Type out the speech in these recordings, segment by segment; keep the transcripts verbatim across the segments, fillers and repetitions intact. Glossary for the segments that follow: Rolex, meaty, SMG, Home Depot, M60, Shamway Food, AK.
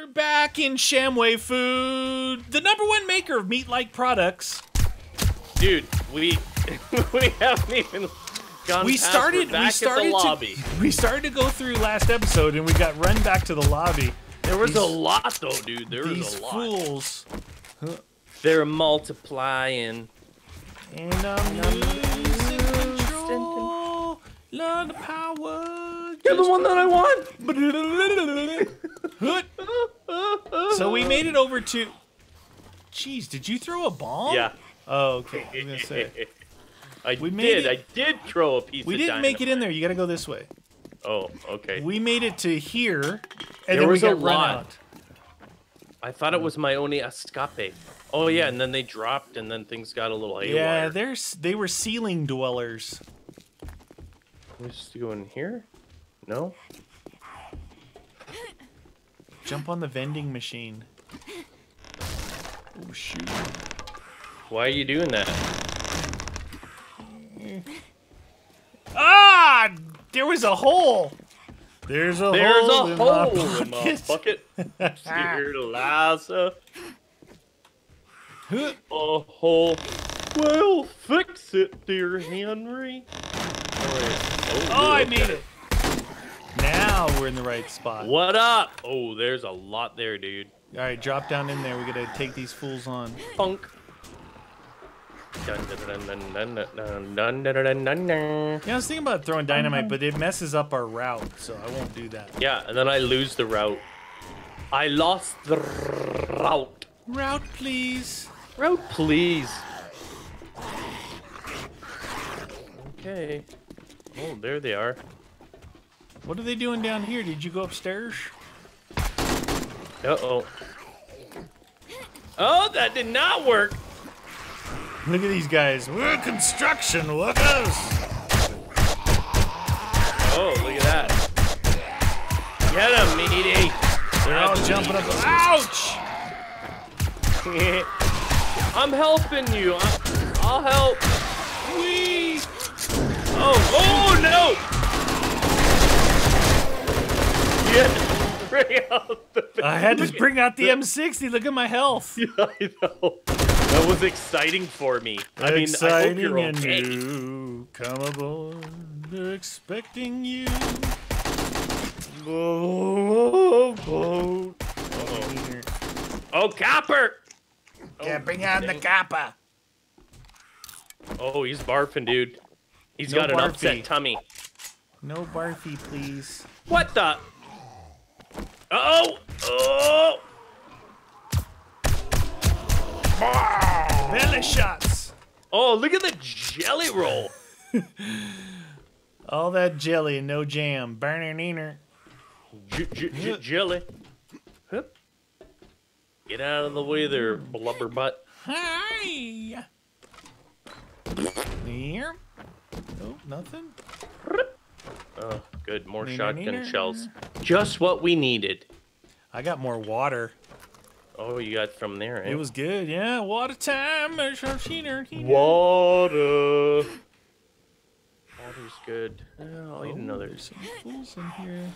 We're back in Shamway Food, the number one maker of meat-like products. Dude, we we haven't even gone. We past. started. We're back we started at the lobby. To, we started to go through last episode, and we got run back to the lobby. There was these, a lot, though, dude. There was a lot. These fools. Huh. They're multiplying. And I'm losing control. Love the power. You're the one that I want. So we made it over to. Jeez, did you throw a bomb? Yeah. Oh, okay. I was gonna say. I we did. It... I did throw a piece. We didn't of make it in there. You gotta go this way. Oh, okay. We made it to here, and there then was we got a run lot. Out. I thought it was my only escape. Oh yeah, and then they dropped, and then things got a little haywire. Yeah, they're they were ceiling dwellers. Let's just go in here. No. Jump on the vending machine. Oh shoot! Why are you doing that? Ah! There was a hole. There's a There's hole, a in, hole my in my bucket. Here lies a hole. We'll fix it, dear Henry. Oh, oh, oh I made it. it. Now we're in the right spot. What up? Oh, there's a lot there, dude. All right, drop down in there. We gotta take these fools on. Funk. You know, I was thinking about throwing dynamite, but it messes up our route, so I won't do that. Yeah, and then I lose the route. I lost the route. Route, please. Route, please. Okay. Oh, there they are. What are they doing down here? Did you go upstairs? Uh-oh. Oh, that did not work. Look at these guys. We're construction workers. Oh, look at that. Get them, meaty. They're all jumping up. Ouch! I'm helping you. I'll help. Whee! Oh, oh no! Yeah, bring out the I had to bring out the M sixty. Look at my health. Yeah, I know. That was exciting for me. I mean, exciting I hope you're okay. and new. Come aboard. They're expecting you. Oh, oh, oh. Uh-oh. Oh, copper! Yeah, oh, bring on the copper. Oh, he's barfing, dude. He's no got barfy. an upset tummy. No barfy, please. What the? Uh-oh! Oh! Belly shots. Oh, look at the jelly roll. All that jelly and no jam. Burner neener. J j j jelly. Hup. Get out of the way there, blubber butt. Hi. Here. Oh, nothing. Oh, good. More neener, shotgun neener. shells. Just what we needed. I got more water. Oh, you got from there, eh? It was good, yeah. Water time. Water. Water's good. Oh, I'll eat another. There's some fools in here.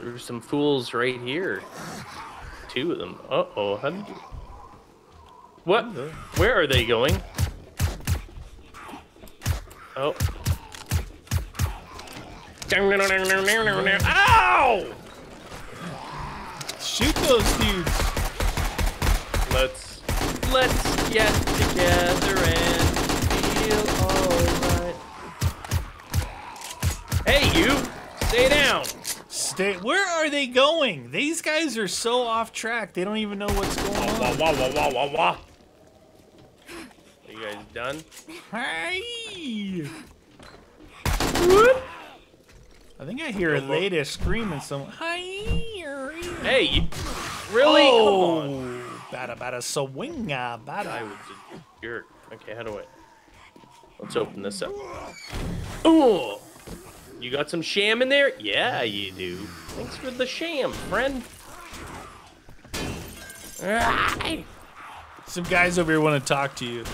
There's some fools right here. Two of them. Uh-oh. How did you... What? Where are they going? Oh. Ow! Shoot those dudes. Let's let's get together and feel alright. Hey, you, stay down. Stay. Where are they going? These guys are so off track. They don't even know what's going on. Wah wah wah wah wah wah. Are you guys done? Hey. Whoop. I think I hear a lady screaming somewhere. Hi. Hey, you really? Oh, come on. Bada bada swinga bada. I was a jerk. Okay, how do I? Let's open this up. Oh, you got some sham in there? Yeah, you do. Thanks for the sham, friend. Some guys over here want to talk to you.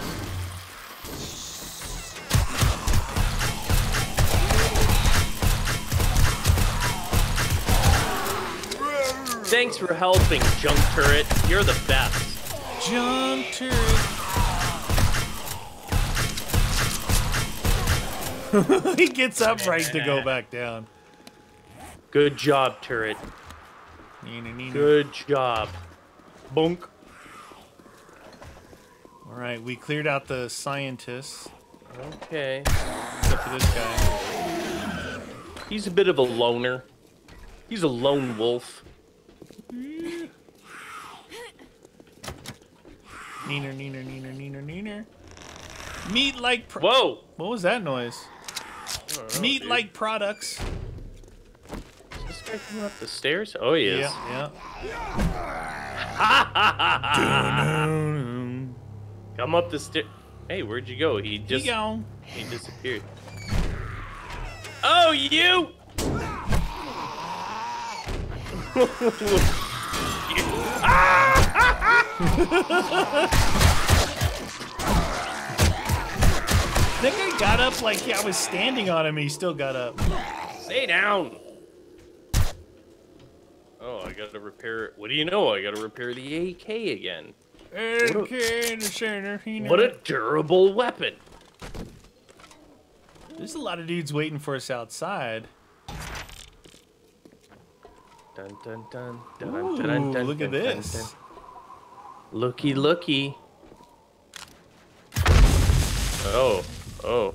Thanks for helping, Junk Turret. You're the best. Junk Turret. He gets up right to go back down. Good job, Turret. Nina, nina. Good job. Bonk. All right, we cleared out the scientists. Okay. Except for this guy. He's a bit of a loner. He's a lone wolf. Neener, neener, neener, neener, neener. Meat like. Pro Whoa! What was that noise? Meat like products. Is this guy coming up the stairs? Oh, he is. Yeah. Yeah. Come up the stair. Hey, where'd you go? He just. He gone. He disappeared. Oh, you! That guy got up like I was standing on him. He still got up. Stay down. Oh, I gotta repair. What do you know? I gotta repair the A K again. What a, what a durable weapon. There's a lot of dudes waiting for us outside. Dun dun dun dun. Ooh, dun, dun, dun, look dun, at dun, this. Dun, dun. Looky looky. Oh, oh.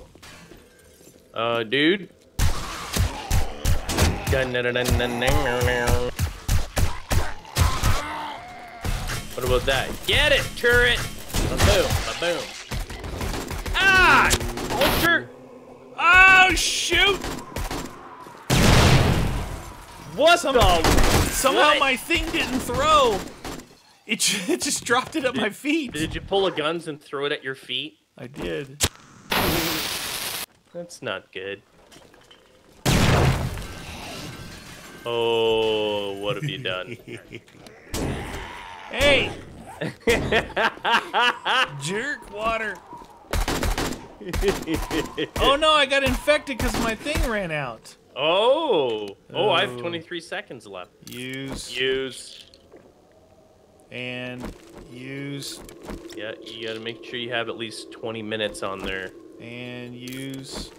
Uh, dude. Dun dun dun dun dun dun. What about that? Get it, turret! Ba-boom, ba-boom. Ah! Vulture! Oh, shoot! What Some, the? Somehow what? My thing didn't throw. It, it just dropped it at did, my feet. Did you pull a guns and throw it at your feet? I did. That's not good. Oh, what have you done? Hey! Jerk water. Oh no, I got infected because my thing ran out. Oh. oh. Oh, I have twenty-three seconds left. Use. Use. And use. Yeah, you gotta make sure you have at least twenty minutes on there. And use.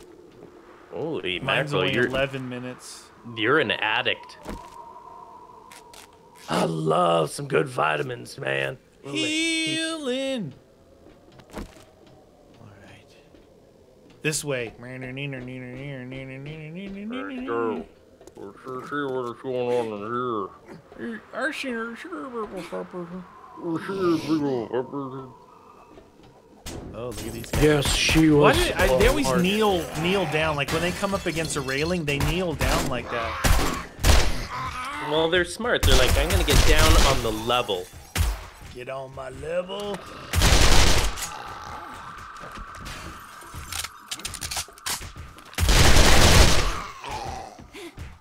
Holy mackerel, you're eleven minutes. You're an addict. I love some good vitamins, man. Healing. All right. This way. Go. We're sure see what's going on in here. I see her. Oh, look at these guys. Yes, she was. Why did I, they always hard. kneel, kneel down. Like when they come up against a railing, they kneel down like that. Well, they're smart. They're like, I'm gonna get down on the level. Get on my level.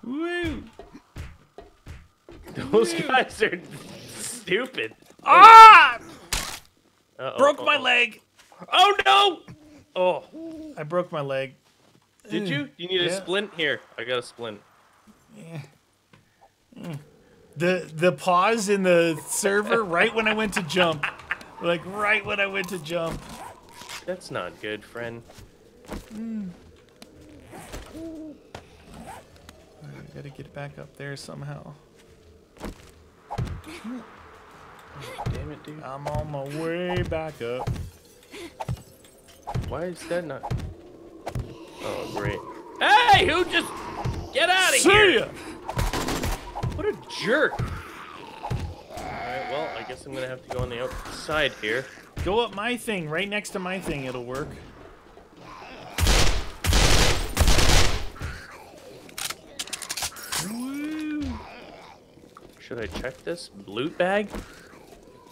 Woo! Those Woo. guys are stupid. Ah! Uh-oh, broke uh-oh. my leg. Oh no! Oh, I broke my leg. Did you? You need yeah. a splint here. I got a splint. Yeah. The the pause in the server right when I went to jump. Like right when I went to jump. That's not good, friend. Mm. I gotta get back up there somehow. Oh, damn it, dude. I'm on my way back up. Why is that not... Oh, great. Hey, who just... Get out of here! See ya! What a jerk! Alright, well, I guess I'm gonna have to go on the outside here. Go up my thing, right next to my thing, it'll work. Woo. Should I check this loot bag?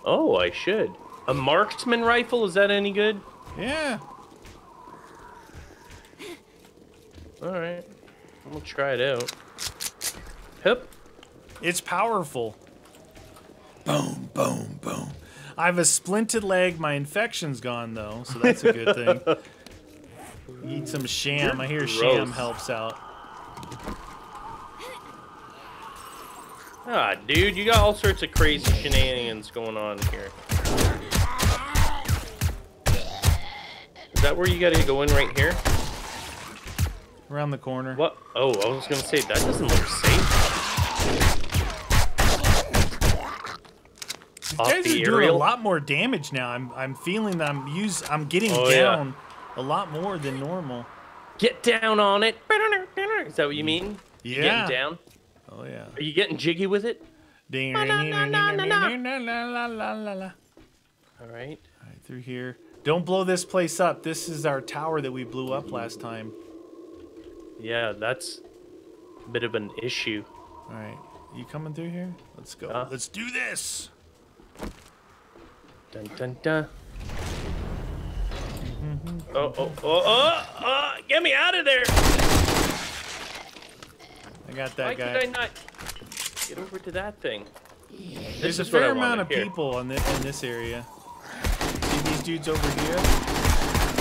Oh, I should. A marksman rifle, is that any good? Yeah. Alright, I'm gonna try it out. Hip. It's powerful. Boom, boom, boom. I have a splinted leg. My infection's gone, though, so that's a good thing. Need some sham. You're I hear gross. Sham helps out. Ah, dude, you got all sorts of crazy shenanigans going on here. Is that where you gotta go in right here? Around the corner. What? Oh, I was gonna say, that doesn't look safe. These guys are doing a lot more damage now. I'm, I'm feeling that I'm use, I'm getting oh, down yeah. a lot more than normal. Get down on it. Is that what you mean? Yeah. Getting down? Oh, yeah. Are you getting jiggy with it? All right. All right, through here. Don't blow this place up. This is our tower that we blew up last time. Yeah, that's a bit of an issue. All right. You coming through here? Let's go. Uh, Let's do this. Dun, dun, dun. Oh, oh, oh, oh, oh, get me out of there. I got that Why guy. Why did I not get over to that thing? This There's a fair amount of here. people on this, in this area. See these dudes over here?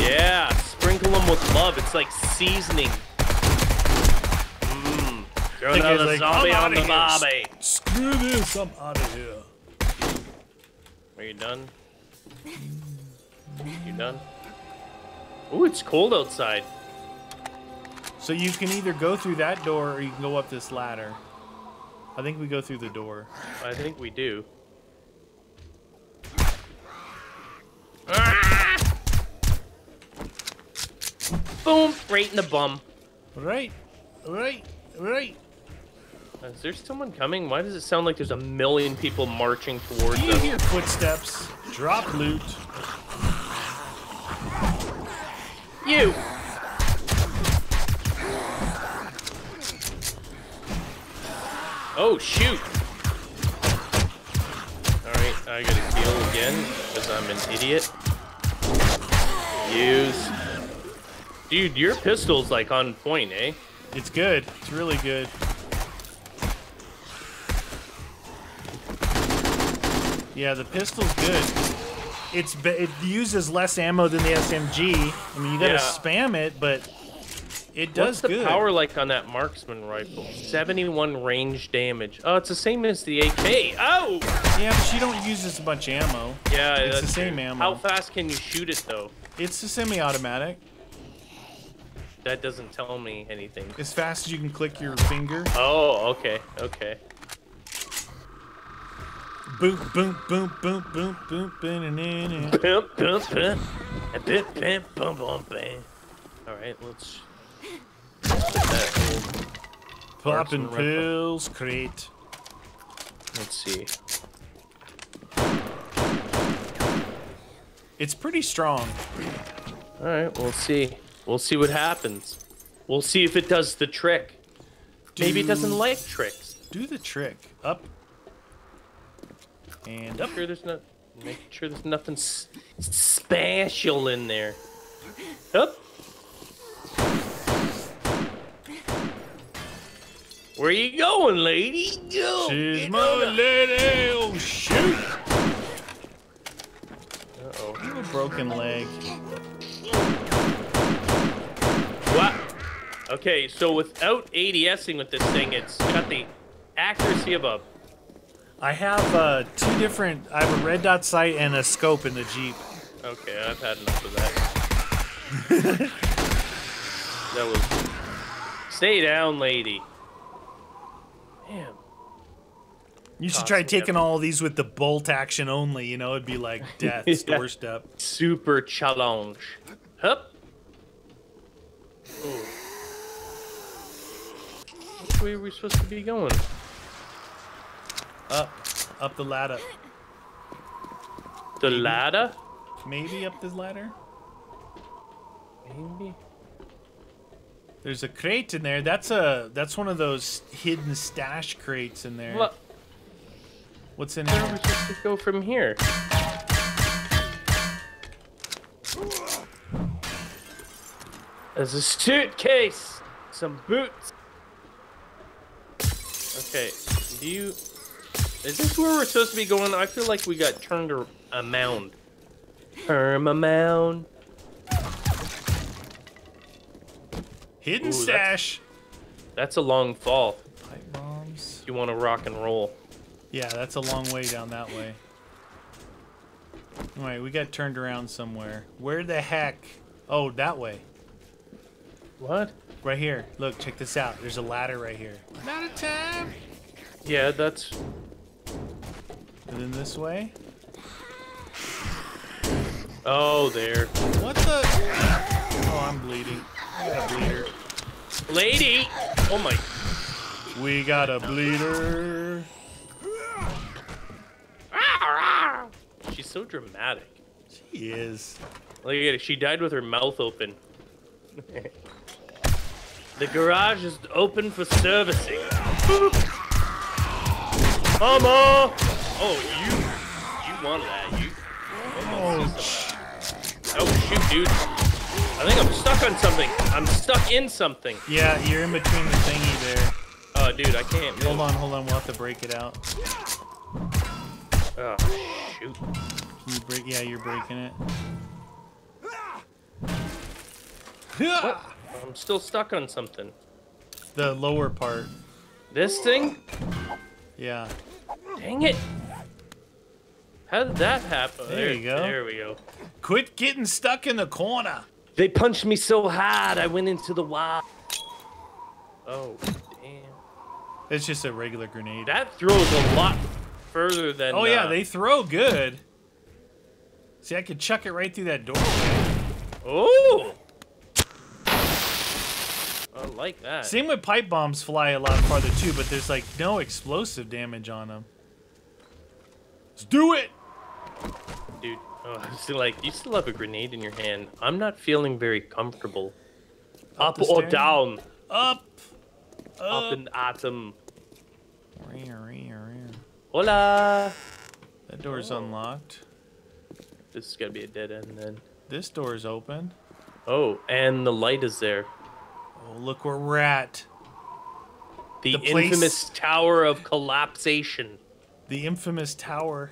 Yeah, sprinkle them with love. It's like seasoning. Mmm. Throw another like, zombie on the bobby. Screw this, I'm out of here. Are you done? You done? Ooh, it's cold outside. So you can either go through that door or you can go up this ladder. I think we go through the door. I think we do. Ah! Boom! Right in the bum. Right, right, right. Is there someone coming? Why does it sound like there's a million people marching towards us? You hear footsteps. Drop loot. You! Oh, shoot! Alright, I gotta heal again, because I'm an idiot. Use. Dude, your pistol's like on point, eh? It's good. It's really good. Yeah, the pistol's good. It's it uses less ammo than the S M G. I mean, you gotta yeah. spam it, but it does What's the good. power like on that marksman rifle? seventy-one range damage. Oh, it's the same as the A K. Oh! Yeah, but you don't use as much ammo. Yeah, it's that's the same true. ammo. How fast can you shoot it though? It's a semi-automatic. That doesn't tell me anything. As fast as you can click your finger. Oh, okay, okay. Boom, boom, boom, boom, boom, boom, boom, boom, boom, boom, boom, boom, boom, boom, boom. All right, let's popping pills, crate. Let's see. It's pretty strong. All right, we'll see. We'll see what happens. We'll see if it does the trick. Do, Maybe it doesn't like tricks. Do the trick. Up. And up. Sure there's not, making sure there's nothing s special in there. Up. Where you going, lady? Go. She's my lady. Oh shoot! Uh oh. I have a broken leg. What? Okay, so without ADSing with this thing, it's got the accuracy of a. I have uh, two different, I have a red dot sight and a scope in the Jeep. Okay, I've had enough of that. That was, stay down, lady. Damn. You should Tossing try taking everything. all these with the bolt action only, you know, it'd be like death's yeah. doorstep. Super challenge. Hup. Ooh. Which way are we supposed to be going? Up, up the ladder. The ladder? Maybe up this ladder. Maybe. There's a crate in there. That's a that's one of those hidden stash crates in there. What? What's in here? Where are we supposed to go from here? There's a suitcase, some boots. Okay, do you? Is this where we're supposed to be going? I feel like we got turned a mound. Perma mound. Hidden Ooh, stash. That's, that's a long fall. Pipe bombs. You want to rock and roll. Yeah, that's a long way down that way. Alright, we got turned around somewhere. Where the heck? Oh, that way. What? Right here. Look, check this out. There's a ladder right here. Not a time! Yeah, that's... And then this way? Oh, there. What the... Oh, I'm bleeding. I got a bleeder. Lady! Oh my... We got a bleeder. She's so dramatic. She is. Look at it. She died with her mouth open. The garage is open for servicing. Mama! Oh, you... You want that. You... Oh, oh, shoot, dude. I think I'm stuck on something. I'm stuck in something. Yeah, you're in between the thingy there. Oh, dude, I can't move. Hold on, hold on. We'll have to break it out. Oh, shoot. Can you break? Yeah, you're breaking it. What? I'm still stuck on something. The lower part. This thing? Yeah. Dang it. How did that happen? There, there you go. There we go. Quit getting stuck in the corner. They punched me so hard, I went into the wild. Oh, damn. It's just a regular grenade. That throws a lot further than... Oh, yeah, uh, they throw good. See, I could chuck it right through that doorway. Oh! I like that. Same with pipe bombs fly a lot farther, too, but there's, like, no explosive damage on them. Let's do it! Dude, oh, I'm still like, you still have a grenade in your hand. I'm not feeling very comfortable. Up, up or down? Up. Up, up and atom. Hola! That door's oh. unlocked. This is gotta be a dead end then. This door's open. Oh, and the light is there. Oh, look where we're at. The, the infamous place... Tower of Collapsation. The infamous tower.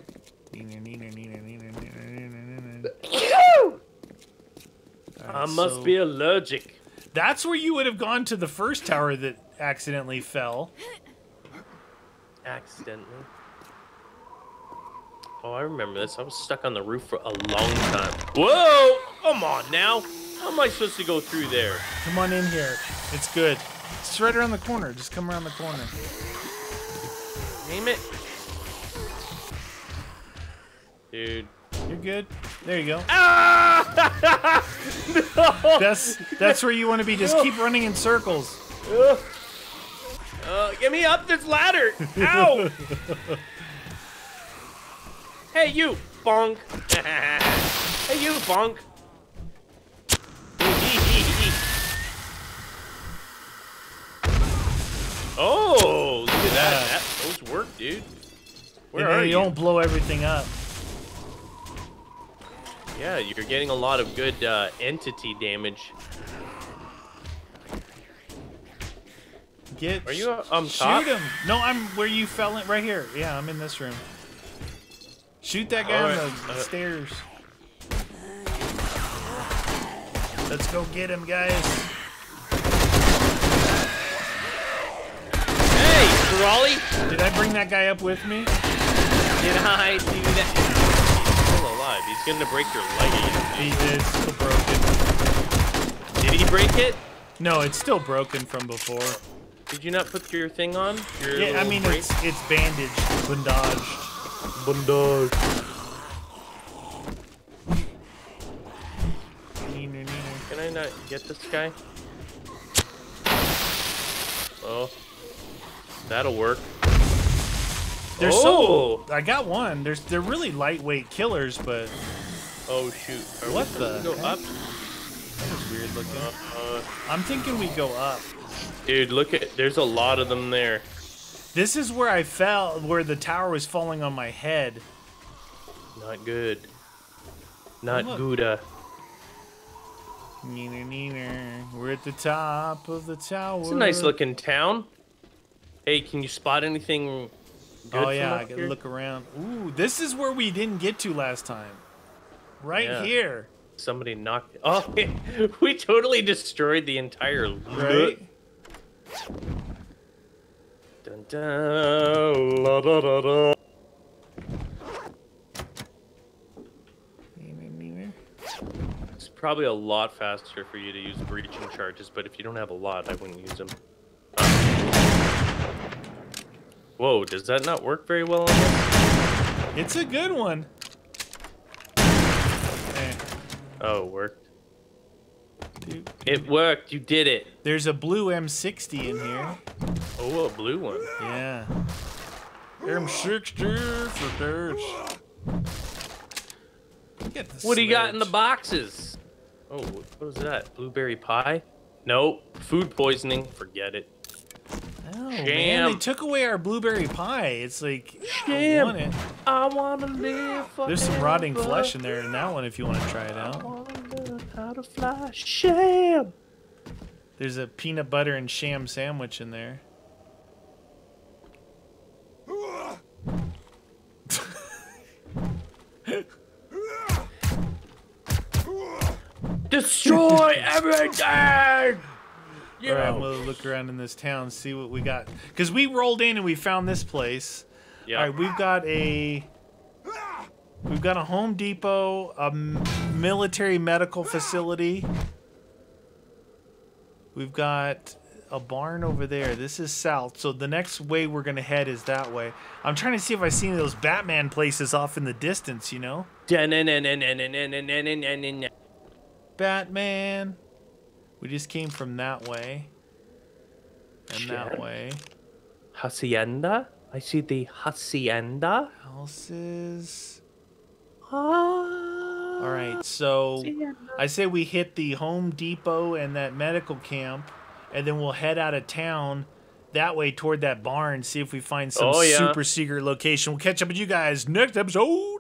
I must be allergic. That's where you would have gone to the first tower that accidentally fell. Accidentally. Oh, I remember this. I was stuck on the roof for a long time. Whoa! Come on now. How am I supposed to go through there? Come on in here. It's good. It's right around the corner. Just come around the corner. Name it. Dude. You're good. There you go. Ah! No! That's that's where you want to be. Just no. keep running in circles. Uh, uh, get me up this ladder. Ow! Hey, you, bonk. Hey, you, bonk. Oh, look at yeah. that. that. Those work, dude. Where and are you? You don't blow everything up. Yeah, you're getting a lot of good uh, entity damage. Get. Are you on um, top? Shoot him! No, I'm where you fell in. Right here. Yeah, I'm in this room. Shoot that guy right. on the uh, stairs. Let's go get him, guys. Hey, Ferrali! Did I bring that guy up with me? Did I do that? He's going to break your leg. He is still broken. Did he break it? No, it's still broken from before. Did you not put your thing on? Your yeah, I mean, break? it's it's bandaged. Bandaged. Bandaged. Can I not get this guy? Oh. That'll work. They're oh, so, I got one. There's they're really lightweight killers, but oh shoot! Are what we the? Go up? That was weird looking. Uh, uh, I'm thinking we go up. Dude, look at there's a lot of them there. This is where I fell, where the tower was falling on my head. Not good. Not oh, Gouda. Neener, neener. We're at the top of the tower. It's a nice looking town. Hey, can you spot anything? Good oh yeah, I can here. look around. Ooh, this is where we didn't get to last time. Right yeah. here. Somebody knocked. Oh, we totally destroyed the entire loot. Right? Dun, dun, la, da, da, da. It's probably a lot faster for you to use breaching charges, but if you don't have a lot, I wouldn't use them. Uh. Whoa, does that not work very well on this? It's a good one. Eh. Oh, it worked. Dude. It worked, you did it. There's a blue M sixty in here. Oh, a blue one. Yeah. M sixty for dirt. Get the what sledge. Do you got in the boxes? Oh, what was that? Blueberry pie? Nope. Food poisoning. Forget it. Oh, Sham. Man, they took away our blueberry pie. It's like, Sham. I want it. I want to live forever. There's some rotting flesh in there in that one if you want to try it out. I want to learn how to fly. Sham. There's a peanut butter and Sham sandwich in there. Destroy everything! Yeah. All right, I'm gonna look around in this town, see what we got. Cause we rolled in and we found this place. Yeah. All right, we've got a, we've got a Home Depot, a military medical facility. We've got a barn over there. This is south, so the next way we're gonna head is that way. I'm trying to see if I see any of those Batman places off in the distance, you know. Batman. We just came from that way. And sure. That way. Hacienda? I see the hacienda. Houses. Ah, alright, so hacienda. I say we hit the Home Depot and that medical camp, and then we'll head out of town that way toward that barn, see if we find some oh, yeah. super secret location. We'll catch up with you guys next episode.